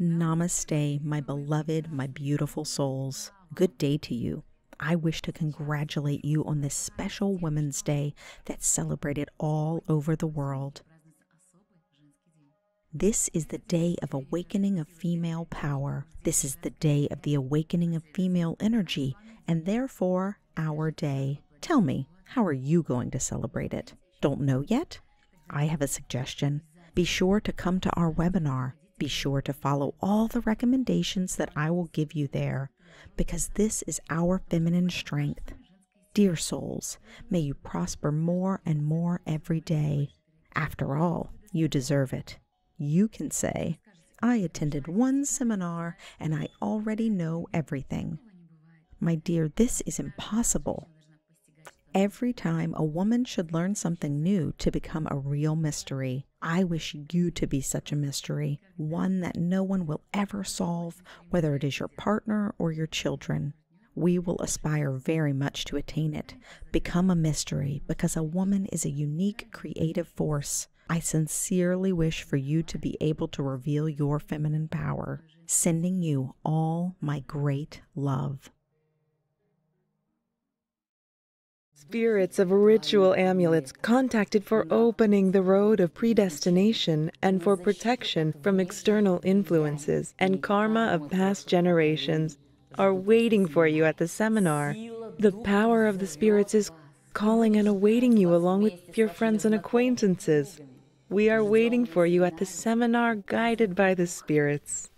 Namaste, my beloved, my beautiful souls. Good day to you. I wish to congratulate you on this special Women's Day that's celebrated all over the world. This is the day of awakening of female power. This is the day of the awakening of female energy, and therefore our day. Tell me, how are you going to celebrate it? Don't know yet? I have a suggestion. Be sure to come to our webinar. Be sure to follow all the recommendations that I will give you there, because this is our feminine strength. Dear souls, may you prosper more and more every day. After all, you deserve it. You can say, I attended one seminar and I already know everything. My dear, this is impossible. Every time a woman should learn something new to become a real mystery. I wish you to be such a mystery, one that no one will ever solve, whether it is your partner or your children. We will aspire very much to attain it. Become a mystery, because a woman is a unique creative force. I sincerely wish for you to be able to reveal your feminine power. Sending you all my great love. Spirits of ritual amulets contacted for opening the road of predestination and for protection from external influences and karma of past generations are waiting for you at the seminar. The power of the spirits is calling and awaiting you along with your friends and acquaintances. We are waiting for you at the seminar guided by the spirits.